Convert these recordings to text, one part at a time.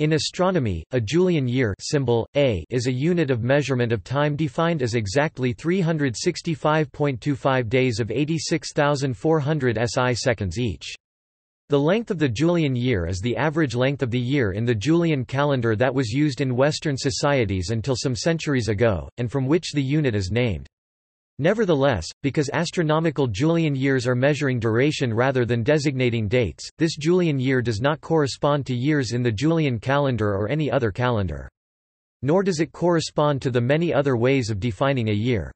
In astronomy, a Julian year symbol, A, is a unit of measurement of time defined as exactly 365.25 days of 86,400 SI seconds each. The length of the Julian year is the average length of the year in the Julian calendar that was used in Western societies until some centuries ago, and from which the unit is named. Nevertheless, because astronomical Julian years are measuring duration rather than designating dates, this Julian year does not correspond to years in the Julian calendar or any other calendar. Nor does it correspond to the many other ways of defining a year.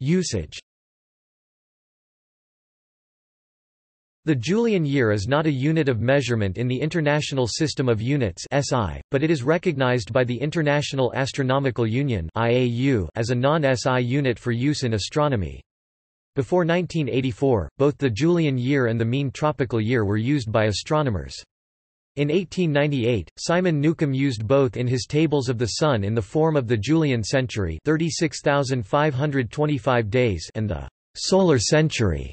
Usage. The Julian year is not a unit of measurement in the International System of Units (SI), but it is recognized by the International Astronomical Union (IAU) as a non-SI unit for use in astronomy. Before 1984, both the Julian year and the mean tropical year were used by astronomers. In 1898, Simon Newcomb used both in his tables of the Sun in the form of the Julian century (36,525 days) and the solar century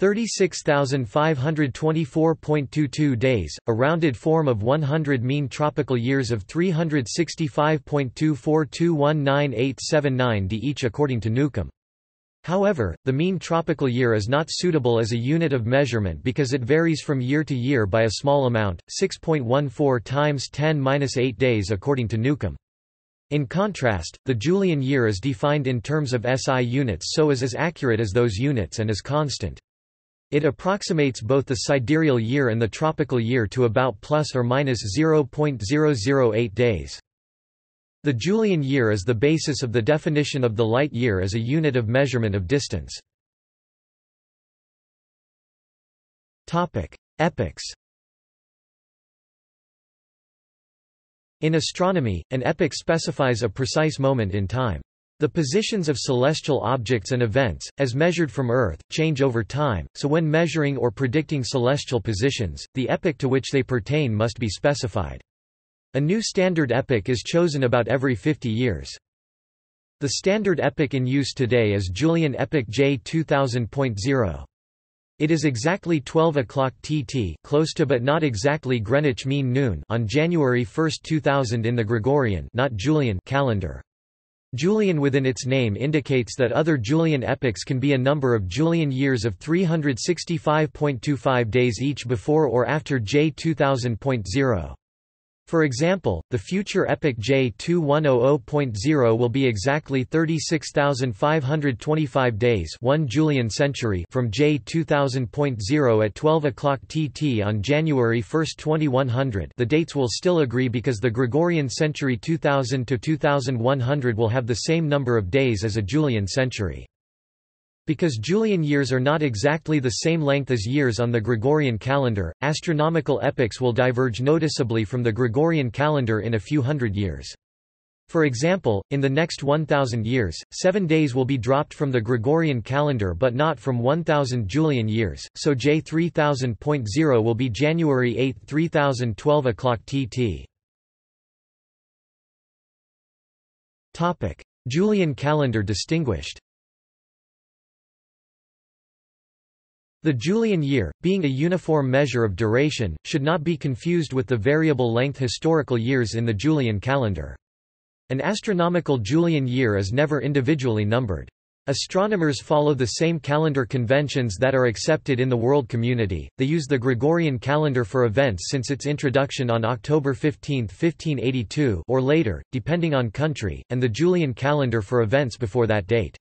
36,524.22 days, a rounded form of 100 mean tropical years of 365.2421987.9d each according to Newcomb. However, the mean tropical year is not suitable as a unit of measurement because it varies from year to year by a small amount, 6.14 times 10^-8 days according to Newcomb. In contrast, the Julian year is defined in terms of SI units so as accurate as those units and is constant. It approximates both the sidereal year and the tropical year to about plus or minus 0.008 days. The Julian year is the basis of the definition of the light year as a unit of measurement of distance. Topic: Epochs. In astronomy, an epoch specifies a precise moment in time. The positions of celestial objects and events, as measured from Earth, change over time, so when measuring or predicting celestial positions, the epoch to which they pertain must be specified. A new standard epoch is chosen about every 50 years. The standard epoch in use today is Julian Epoch J2000.0. It is exactly 12 o'clock TT, close to but not exactly Greenwich Mean Noon, on January 1, 2000 in the Gregorian, not Julian, calendar. Julian within its name indicates that other Julian epochs can be a number of Julian years of 365.25 days each before or after J2000.0. For example, the future epoch J2100.0 will be exactly 36,525 days, 1 Julian century, from J2000.0 at 12 o'clock TT on January 1, 2100. The dates will still agree because the Gregorian century 2000 to 2100 will have the same number of days as a Julian century. Because Julian years are not exactly the same length as years on the Gregorian calendar, astronomical epochs will diverge noticeably from the Gregorian calendar in a few hundred years. For example, in the next 1,000 years, 7 days will be dropped from the Gregorian calendar but not from 1,000 Julian years, so J3000.0 will be January 8, 3000, 12 o'clock TT. Julian calendar distinguished. The Julian year, being a uniform measure of duration, should not be confused with the variable-length historical years in the Julian calendar. An astronomical Julian year is never individually numbered. Astronomers follow the same calendar conventions that are accepted in the world community. They use the Gregorian calendar for events since its introduction on October 15, 1582 or later, depending on country, and the Julian calendar for events before that date.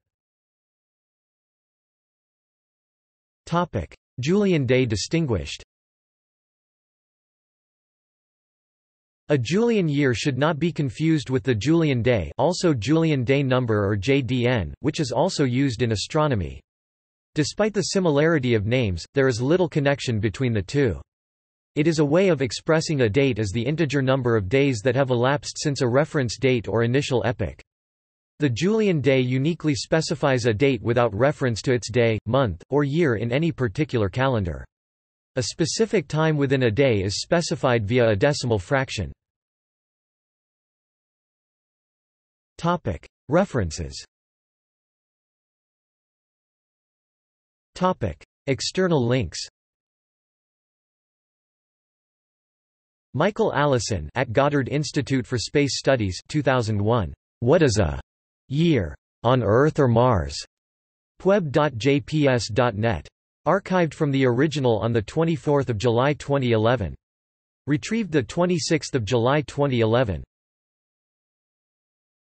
Julian Day distinguished. A Julian year should not be confused with the Julian Day, also Julian Day number or JDN, which is also used in astronomy. Despite the similarity of names, there is little connection between the two. It is a way of expressing a date as the integer number of days that have elapsed since a reference date or initial epoch. The Julian Day uniquely specifies a date without reference to its day, month, or year in any particular calendar. A specific time within a day is specified via a decimal fraction. References. External links. Michael Allison at Goddard Institute for Space Studies 2001. What is a year on Earth or Mars? Pueb.jps.net. Archived from the original on 24 July 2011. Retrieved 26 July 2011.